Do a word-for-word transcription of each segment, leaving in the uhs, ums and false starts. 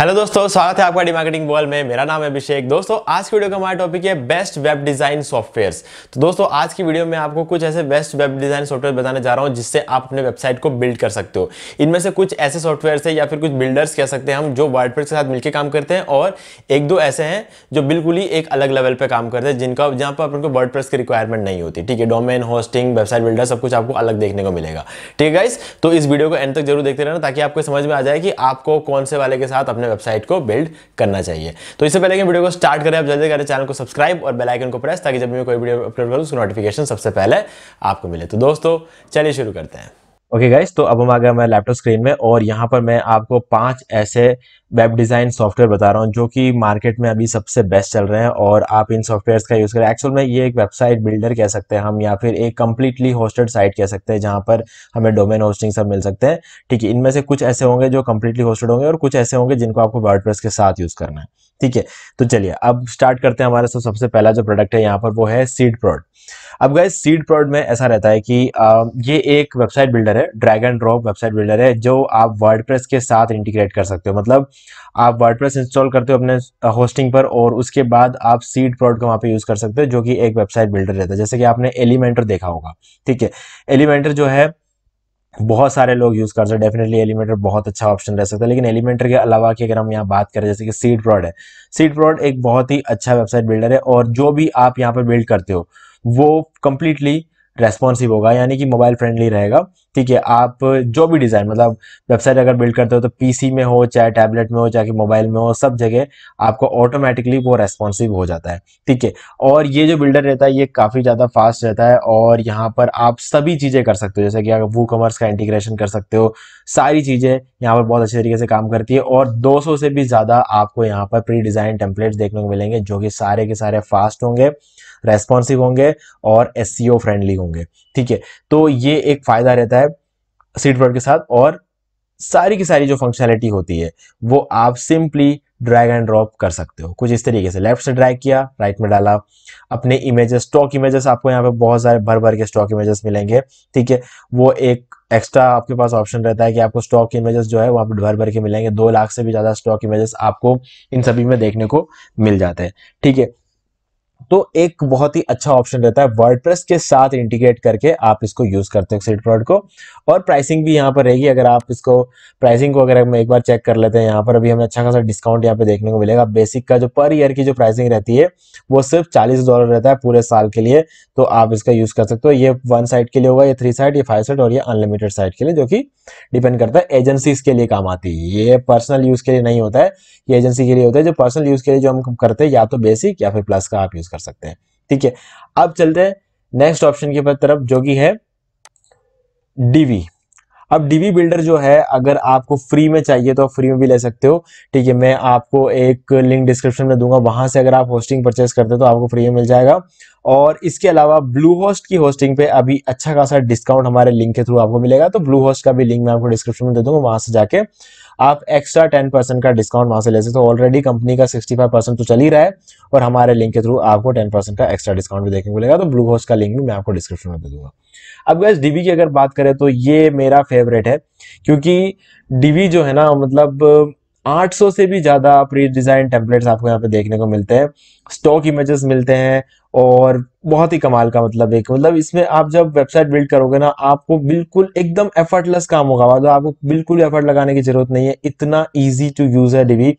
Hello दोस्तों, स्वागत है आपका डी मार्केटिंग वर्ल्ड में। मेरा नाम है अभिषेक। दोस्तों आज की वीडियो का हमारा टॉपिक है बेस्ट वेब डिज़ाइन सॉफ्टवेयर्स। तो दोस्तों आज की वीडियो में आपको कुछ ऐसे बेस्ट वेब डिज़ाइन सॉफ्टवेयर बताने जा रहा हूं जिससे आप अपने वेबसाइट को बिल्ड कर सकते हो। इनमें से कुछ ऐसे सॉफ्टवेयर्स है या फिर कुछ बिल्डर्स कह सकते हैं हम, जो वर्डप्रेस के साथ मिलकर काम करते हैं, और एक दो ऐसे हैं जो बिल्कुल ही एक अलग लेवल पर काम करते हैं जिनका जहाँ पर आपको वर्डप्रेस की रिक्वायरमेंट नहीं होती। ठीक है, डोमेन, होस्टिंग, वेबसाइट बिल्डर सब कुछ आपको अलग देखने को मिलेगा। ठीक है गाइस, तो इस वीडियो को एंड तक जरूर देखते रहना ताकि आपको समझ में आ जाए कि आपको कौन से वाले के साथ अपने वेबसाइट को बिल्ड करना चाहिए। तो इससे पहले कि वीडियो को स्टार्ट करें, आप जल्दी करें चैनल को सब्सक्राइब और बेल आइकन को प्रेस, ताकि जब मैं कोई वीडियो अपलोड करूं उसका नोटिफिकेशन सबसे पहले आपको मिले। तो दोस्तों चलिए शुरू करते हैं। ओके गाइस, तो अब हम आ गए मैं लैपटॉप स्क्रीन में, और यहाँ पर मैं आपको पांच ऐसे वेब डिज़ाइन सॉफ्टवेयर बता रहा हूँ जो कि मार्केट में अभी सबसे बेस्ट चल रहे हैं, और आप इन सॉफ्टवेयर्स का यूज़ करें। एक्चुअल में ये एक वेबसाइट बिल्डर कह सकते हैं हम, या फिर एक कम्प्लीटली होस्टेड साइट कह सकते हैं जहाँ पर हमें डोमेन होस्टिंग सब मिल सकते हैं। ठीक है, इनमें से कुछ ऐसे होंगे जो कम्प्लीटली होस्टेड होंगे और कुछ ऐसे होंगे जिनको आपको वर्डप्रेस के साथ यूज़ करना है। ठीक है, तो चलिए अब स्टार्ट करते हैं। हमारा सबसे पहला जो प्रोडक्ट है यहाँ पर वो है सीडप्रॉड। अब गाइस सीडप्रॉड में ऐसा रहता है कि आ, ये एक वेबसाइट बिल्डर है, drag and drop website builder है जो आप वर्डप्रेस के साथ इंटीग्रेट कर सकते हो। मतलब आप वर्डप्रेस इंस्टॉल करते हो अपने होस्टिंग पर और उसके बाद आप सीडप्रॉड का वहाँ पे यूज़ कर सकते हो, जो कि एक वेबसाइट बिल्डर रहता है। जैसे कि आपने एलिमेंटर देखा होगा। ठीक है, एलिमेंटर जो है बहुत सारे लोग यूज़ करते हैं, डेफिनेटली एलिमेंटर बहुत अच्छा ऑप्शन रह सकता है। लेकिन एलिमेंटर के अलावा की अगर हम यहाँ बात करें, जैसे कि सीडप्रॉड है, सीडप्रॉड एक बहुत ही अच्छा वेबसाइट बिल्डर है, और जो भी आप यहाँ पर बिल्ड करते हो वो कम्प्लीटली रेस्पॉन्सिव होगा, यानी कि मोबाइल फ्रेंडली रहेगा। ठीक है, आप जो भी डिज़ाइन, मतलब वेबसाइट अगर बिल्ड करते हो तो पीसी में हो, चाहे टैबलेट में हो, चाहे मोबाइल में हो, सब जगह आपको ऑटोमेटिकली वो रेस्पॉन्सिव हो जाता है। ठीक है, और ये जो बिल्डर रहता है ये काफ़ी ज़्यादा फास्ट रहता है, और यहाँ पर आप सभी चीज़ें कर सकते हो। जैसे कि आप वूकॉमर्स का इंटीग्रेशन कर सकते हो, सारी चीज़ें यहाँ पर बहुत अच्छे तरीके से काम करती है, और दो सौ से भी ज़्यादा आपको यहाँ पर प्री डिज़ाइन टेम्पलेट्स देखने को मिलेंगे जो कि सारे के सारे फास्ट होंगे, रेस्पॉन्सिव होंगे और एसईओ फ्रेंडली होंगे। ठीक है, तो ये एक फायदा रहता है सीडप्रॉड के साथ, और सारी की सारी जो फंक्शनैलिटी होती है वो आप सिंपली ड्रैग एंड ड्रॉप कर सकते हो। कुछ इस तरीके से लेफ्ट से ड्रैग किया, राइट में डाला, अपने इमेजेस, स्टॉक इमेजेस आपको यहाँ पे बहुत सारे भर भर के स्टॉक इमेजेस मिलेंगे। ठीक है, वो एक एक्स्ट्रा आपके पास ऑप्शन रहता है कि आपको स्टॉक इमेजेस जो है वहाँ पर भर भर के मिलेंगे। दो लाख से भी ज़्यादा स्टॉक इमेजेस आपको इन सभी में देखने को मिल जाते हैं। ठीक है, तो एक बहुत ही अच्छा ऑप्शन रहता है वर्डप्रेस के साथ इंटीग्रेट करके आप इसको यूज़ करते हो सीडप्रॉड को। और प्राइसिंग भी यहाँ पर रहेगी, अगर आप इसको प्राइसिंग को अगर हम एक बार चेक कर लेते हैं, यहाँ पर अभी हमें अच्छा खासा डिस्काउंट यहाँ पे देखने को मिलेगा। बेसिक का जो पर ईयर की जो प्राइसिंग रहती है वो सिर्फ चालीस डॉलर रहता है पूरे साल के लिए, तो आप इसका यूज़ कर सकते हो। ये वन साइड के लिए होगा, ये थ्री साइड, ये फाइव साइड और ये अनलिमिटेड साइड के लिए, जो कि डिपेंड करता है एजेंसीज के लिए काम आती है। ये पर्सनल यूज़ के लिए नहीं होता है, ये एजेंसी के लिए होता है। जो पर्सनल यूज़ के लिए जो हम करते हैं या तो बेसिक या फिर प्लस का आप यूज़ कर सकते हैं। ठीक है, अब चलते हैं नेक्स्ट ऑप्शन की तरफ जो कि है डीवी। अब डीवी बिल्डर जो है अगर आपको फ्री में चाहिए तो आप फ्री में भी ले सकते हो। ठीक है, मैं आपको एक लिंक डिस्क्रिप्शन में दूंगा, वहां से अगर आप होस्टिंग परचेस करते हो तो आपको फ्री में मिल जाएगा। और इसके अलावा ब्लूहोस्ट की होस्टिंग पे अभी अच्छा खासा डिस्काउंट हमारे लिंक के थ्रू आपको मिलेगा, तो ब्लूहोस्ट का भी लिंक मैं आपको डिस्क्रिप्शन में दे दूंगा, वहां से जाके आप एक्स्ट्रा टेन परसेंट का डिस्काउंट वहां से ले सकते हो। ऑलरेडी कंपनी का सिक्सटी फाइव परसेंट तो चल ही रहा है, और हमारे लिंक के थ्रू आपको टेन परसेंट का एक्स्ट्रा डिस्काउंट भी देखने को मिलेगा, तो ब्लूहोस्ट का लिंक भी मैं आपको डिस्क्रिप्शन में दे दूंगा। अब गाइस डीवी की अगर बात करें तो ये मेरा फेवरेट है, क्योंकि डीवी जो है ना, मतलब आठ सौ से भी ज़्यादा प्री डिज़ाइन टेम्पलेट्स आपको यहाँ पे देखने को मिलते हैं, स्टॉक इमेजेस मिलते हैं, और बहुत ही कमाल का, मतलब एक मतलब इसमें आप जब वेबसाइट बिल्ड करोगे ना, आपको बिल्कुल एकदम एफर्टलेस काम होगा, मतलब आपको बिल्कुल एफर्ट लगाने की जरूरत नहीं है, इतना ईजी टू यूज़ है डीवी।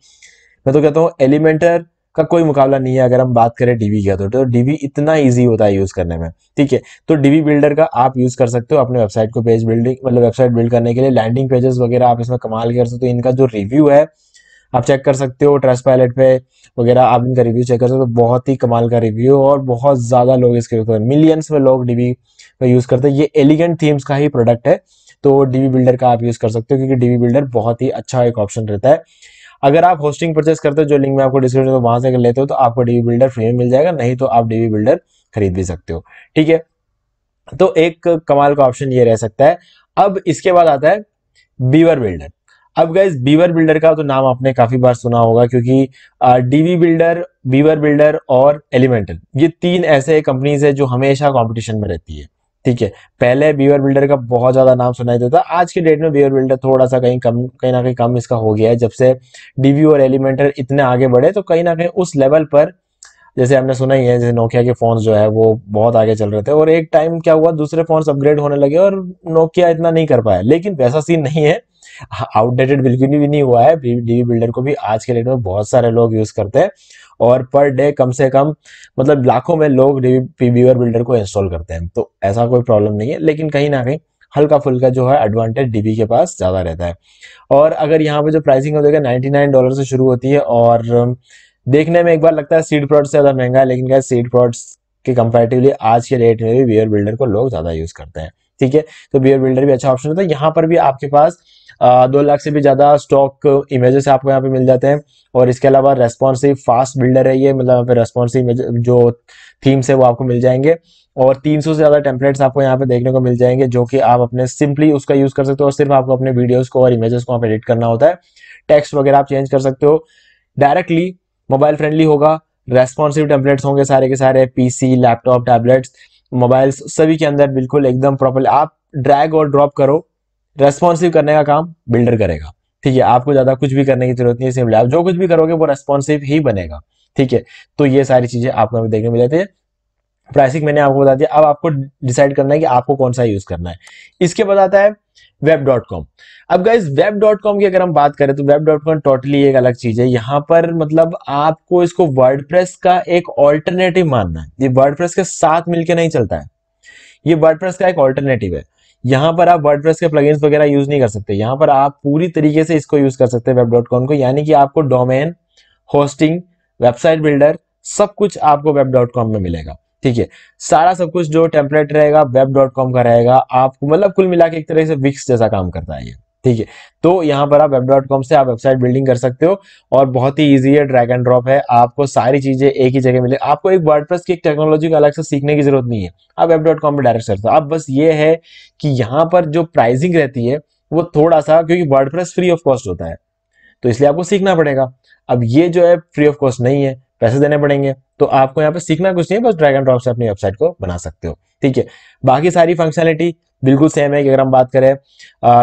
मैं तो कहता हूँ एलिमेंटर का कोई मुकाबला नहीं है अगर हम बात करें डीवी का, तो डीवी इतना इजी होता है यूज़ करने में। ठीक है, तो डीवी बिल्डर का आप यूज़ कर सकते हो अपने वेबसाइट को पेज बिल्डिंग, मतलब वेबसाइट बिल्ड करने के लिए लैंडिंग पेजेस वगैरह आप इसमें कमाल कर सकते हो। इनका जो रिव्यू है आप चेक कर सकते हो, ट्रस्ट पायलट पे वगैरह आप इनका रिव्यू चेक कर सकते हो, बहुत ही कमाल का रिव्यू, और बहुत ज़्यादा लोग इसके यूज़ करते हैं, मिलियंस में लोग डीवी का यूज़ करते हैं। ये एलिगेंट थीम्स का ही प्रोडक्ट है, तो डीवी बिल्डर का आप यूज़ कर सकते हो, क्योंकि डीवी बिल्डर बहुत ही अच्छा एक ऑप्शन रहता है। अगर आप होस्टिंग परचेस करते हो, जो लिंक में आपको डिस्क्रिप्शन में वहां से अगर लेते हो तो आपको डीवी बिल्डर फ्री में मिल जाएगा, नहीं तो आप डीवी बिल्डर खरीद भी सकते हो। ठीक है, तो एक कमाल का ऑप्शन ये रह सकता है। अब इसके बाद आता है बीवर बिल्डर। अब गाइस बीवर बिल्डर का तो नाम आपने काफी बार सुना होगा, क्योंकि डीवी बिल्डर, बीवर बिल्डर और एलिमेंटर ये तीन ऐसे कंपनीज है जो हमेशा कॉम्पिटिशन में रहती है। ठीक है, पहले बीवर बिल्डर का बहुत ज्यादा नाम सुनाई देता, आज के डेट में बीवर बिल्डर थोड़ा सा कहीं कम कहीं ना कहीं कम इसका हो गया है। जब से डीवी और एलिमेंटर इतने आगे बढ़े तो कहीं ना कहीं उस लेवल पर, जैसे हमने सुना ही है, जैसे नोकिया के फोन्स जो है वो बहुत आगे चल रहे थे और एक टाइम क्या हुआ दूसरे फोन्स अपग्रेड होने लगे और नोकिया इतना नहीं कर पाया। लेकिन वैसा सीन नहीं है, आउटडेटेड बिल्कुल भी नहीं हुआ है। डीवी बिल्डर को भी आज के डेट में बहुत सारे लोग यूज करते हैं और पर डे कम से कम मतलब लाखों में लोग बीवर बिल्डर को इंस्टॉल करते हैं, तो ऐसा कोई प्रॉब्लम नहीं है। लेकिन कहीं ना कहीं हल्का फुल्का जो है एडवांटेज डीबी के पास ज्यादा रहता है। और अगर यहाँ पे जो प्राइसिंग हो जाएगा नाइन्टी नाइन डॉलर से शुरू होती है और देखने में एक बार लगता है सीडप्रॉड से ज्यादा महंगा है, लेकिन क्या सीडप्रॉड के कंपैरेटिवली आज के रेट में भी बीवर बिल्डर को लोग ज्यादा यूज करते हैं। ठीक है, तो बीवर बिल्डर भी अच्छा ऑप्शन होता है। यहाँ पर भी आपके पास आ, दो लाख से भी ज्यादा स्टॉक इमेजेस आपको यहाँ पे मिल जाते हैं और इसके अलावा रेस्पॉन्सिव फास्ट बिल्डर है ये, मतलब यहाँ पे रेस्पॉन्सिव इमेज जो थीम्स है वो आपको मिल जाएंगे और तीन सौ से ज्यादा टेम्पलेट्स आपको यहाँ पे देखने को मिल जाएंगे जो कि आप अपने सिंपली उसका यूज कर सकते हो और सिर्फ आपको अपने वीडियोज को और इमेजेस को आप एडिट करना होता है। टेक्स्ट वगैरह आप चेंज कर सकते हो डायरेक्टली, मोबाइल फ्रेंडली होगा, रेस्पॉन्सिव टेम्पलेट्स होंगे सारे के सारे, पीसी लैपटॉप टैबलेट्स मोबाइल सभी के अंदर बिल्कुल एकदम प्रॉपर। आप ड्रैग और ड्रॉप करो, रेस्पॉन्सिव करने का काम बिल्डर करेगा। ठीक है, आपको ज्यादा कुछ भी करने की जरूरत नहीं है, सिंपली आप जो कुछ भी करोगे वो रेस्पॉन्सिव ही बनेगा। ठीक है, तो ये सारी चीजें आपको देखने को मिल जाती है। प्राइसिंग मैंने आपको बता दिया, अब आपको डिसाइड करना है कि आपको कौन सा यूज करना है। इसके बाद आता है वेब डॉट कॉम। अब गाइज वेब डॉट कॉम की अगर हम बात करें तो वेब डॉट कॉम टोटली एक अलग चीज है। यहाँ पर मतलब आपको इसको वर्डप्रेस का एक ऑल्टरनेटिव मानना है, ये वर्डप्रेस के साथ मिलके नहीं चलता है, ये वर्डप्रेस का एक ऑल्टरनेटिव है। यहाँ पर आप वर्डप्रेस के प्लगइन्स वगैरह यूज नहीं कर सकते, यहाँ पर आप पूरी तरीके से इसको यूज कर सकते हैं वेब डॉट कॉम को। यानी कि आपको डोमेन, होस्टिंग, वेबसाइट बिल्डर सब कुछ आपको वेब डॉट कॉम में मिलेगा। ठीक है, सारा सब कुछ जो टेम्पलेट रहेगा वेब डॉट कॉम का रहेगा, आपको मतलब कुल मिला के एक तरह से विक्स जैसा काम करता है ये। ठीक है, तो यहाँ पर आप वेब डॉट कॉम से आप वेबसाइट बिल्डिंग कर सकते हो और बहुत ही इजी है, ड्रैग एंड ड्रॉप है, आपको सारी चीजें एक ही जगह मिले। आपको एक वर्डप्रेस की एक टेक्नोलॉजी को अलग से सीखने की जरूरत नहीं है, आप वेब डॉट कॉम पे डायरेक्ट करते हो। अब बस ये है कि यहाँ पर जो प्राइसिंग रहती है वो थोड़ा सा, क्योंकि वर्डप्रेस फ्री ऑफ कॉस्ट होता है तो इसलिए आपको सीखना पड़ेगा। अब ये जो है फ्री ऑफ कॉस्ट नहीं है, पैसे देने पड़ेंगे, तो आपको यहाँ पे सीखना कुछ नहीं है, बस ड्रैग एंड ड्रॉप से अपनी वेबसाइट को बना सकते हो। ठीक है, बाकी सारी फंक्शनलिटी बिल्कुल सेम है कि अगर हम बात करें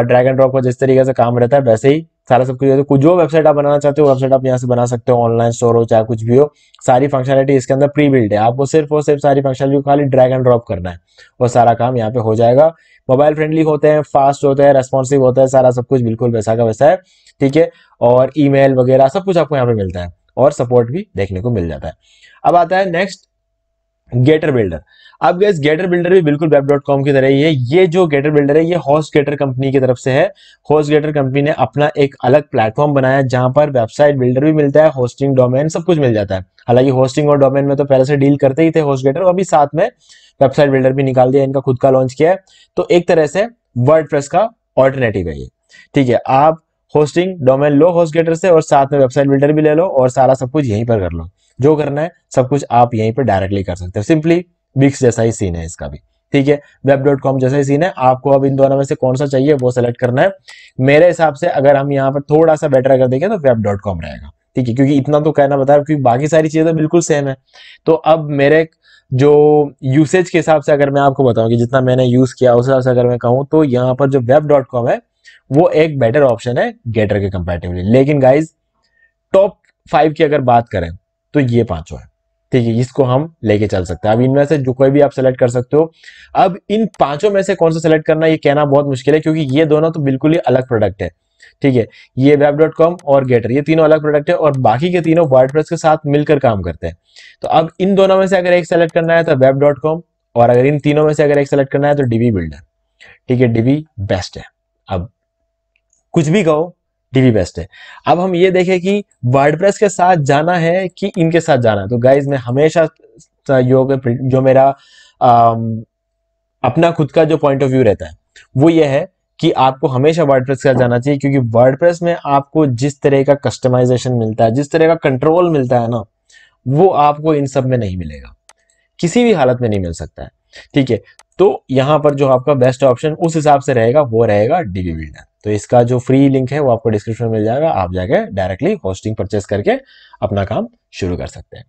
ड्रैग एंड ड्रॉप का जिस तरीके से काम रहता है वैसे ही सारा सब कुछ, तो जो वेबसाइट आप बनाना चाहते हो वेबसाइट आप यहाँ से बना सकते हो, ऑनलाइन स्टोर हो चाहे कुछ भी हो, सारी फंक्शनलिटी इसके अंदर प्री बिल्ड है। आपको सिर्फ और सिर्फ सारी फंक्शनलिटी खाली ड्रैग एंड ड्रॉप करना है और सारा काम यहाँ पे हो जाएगा। मोबाइल फ्रेंडली होते हैं, फास्ट होते हैं, रेस्पॉन्सिव होता है, सारा सब कुछ बिल्कुल वैसा का वैसा है। ठीक है, और ई मेल वगैरह सब कुछ आपको यहाँ पे मिलता है और सपोर्ट भी देखने को मिल जाता है। अब आता है नेक्स्ट गेटर बिल्डर। अब गाइस गेटर बिल्डर भी बिल्कुल वेब डॉट कॉम की तरह ही है। ये जो गेटर बिल्डर है ये होस्टगेटर कंपनी की तरफ से है। होस्टगेटर कंपनी ने अपना एक अलग प्लेटफॉर्म बनाया जहां पर वेबसाइट बिल्डर भी मिलता है, होस्टिंग, डोमेन सब कुछ मिल जाता है। हालांकि होस्टिंग और डोमेन में तो पहले से डील करते ही थे होस्टगेटर, अभी साथ में वेबसाइट बिल्डर भी निकाल दिया, इनका खुद का लॉन्च किया है। तो एक तरह से वर्डप्रेस का ऑल्टरनेटिव है ये। ठीक है, आप होस्टिंग, डोमेन लो होस्टगेटर से और साथ में वेबसाइट बिल्डर भी ले लो और सारा सब कुछ यहीं पर कर लो। जो करना है सब कुछ आप यहीं पर डायरेक्टली कर सकते हो, सिंपली विक्स जैसा ही सीन है इसका भी। ठीक है, वेब डॉट कॉम जैसा ही सीन है। आपको अब इन दोनों में से कौन सा चाहिए वो सेलेक्ट करना है। मेरे हिसाब से अगर हम यहाँ पर थोड़ा सा बेटर अगर देखें तो वेब डॉट कॉम रहेगा। ठीक है, क्योंकि इतना तो कहना बता, क्योंकि बाकी सारी चीजें तो बिल्कुल सेम है। तो अब मेरे जो यूसेज के हिसाब से अगर मैं आपको बताऊँ कि जितना मैंने यूज किया उस हिसाब से अगर मैं कहूँ तो यहाँ पर जो वेब डॉट कॉम है वो एक बेटर ऑप्शन है गेटर के कंपैरेटिवली। लेकिन गाइज टॉप फाइव की अगर बात करें तो ये पांचों है। ठीक है, इसको हम लेके चल सकते हैं। अब इनमें से जो कोई भी आप सेलेक्ट कर सकते हो। अब इन पांचों में से कौन सा सेलेक्ट करना ये कहना बहुत मुश्किल है क्योंकि ये दोनों तो बिल्कुल ही अलग प्रोडक्ट है। ठीक है, ये वेब डॉट कॉम और गेटर ये तीनों अलग प्रोडक्ट है और बाकी के तीनों वर्डप्रेस के साथ मिलकर काम करते हैं। तो अब इन दोनों में से अगर एक सेलेक्ट करना है तो वेब डॉट कॉम और अगर इन तीनों में से अगर एक सेलेक्ट करना है तो डीवी बिल्डर। ठीक है, डीवी बेस्ट है। अब कुछ भी कहो डीवी बेस्ट है। अब हम ये देखें कि वर्डप्रेस के साथ जाना है कि इनके साथ जाना है। तो गाइज मैं हमेशा योग जो मेरा आ, अपना खुद का जो पॉइंट ऑफ व्यू रहता है वो ये है कि आपको हमेशा वर्डप्रेस के साथ जाना चाहिए क्योंकि वर्डप्रेस में आपको जिस तरह का कस्टमाइजेशन मिलता है, जिस तरह का कंट्रोल मिलता है ना, वो आपको इन सब में नहीं मिलेगा, किसी भी हालत में नहीं मिल सकता है। ठीक है, तो यहाँ पर जो आपका बेस्ट ऑप्शन उस हिसाब से रहेगा वो रहेगा डीवी बिल्डर। तो इसका जो फ्री लिंक है वो आपको डिस्क्रिप्शन में मिल जाएगा, आप जाके डायरेक्टली होस्टिंग परचेस करके अपना काम शुरू कर सकते हैं।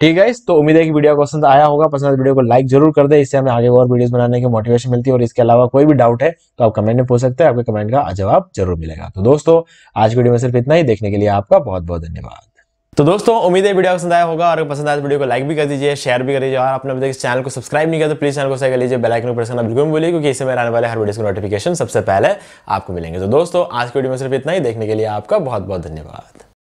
ठीक है, तो उम्मीद है कि वीडियो को पसंद आया होगा। पसंद वीडियो को लाइक जरूर कर दे, इससे हमें आगे और वीडियोस बनाने की मोटिवेशन मिलती है। और इसके अलावा कोई भी डाउट है तो आप कमेंट में पूछ सकते हैं, आपके कमेंट का जवाब जरूर मिलेगा। तो दोस्तों आज की वीडियो में सिर्फ इतना ही, देखने के लिए आपका बहुत बहुत धन्यवाद। तो दोस्तों उम्मीद है वीडियो पसंद आया होगा, और अगर पसंद आया तो वीडियो को लाइक भी कर दीजिए, शेयर भी कर दीजिए, और आपने अभी तक इस चैनल को सब्सक्राइब नहीं किया तो प्लीज चैनल को सब्सक्राइब कर लीजिए, बेल आइकन को प्रेस करना बिल्कुल भूलिए, क्योंकि इससे मेरे आने वाले हर वीडियो के नोटिफिकेशन सबसे पहले आपको मिलेंगे। तो दोस्तों आज की वीडियो में सिर्फ इतना ही, देखने के लिए आपका बहुत बहुत धन्यवाद।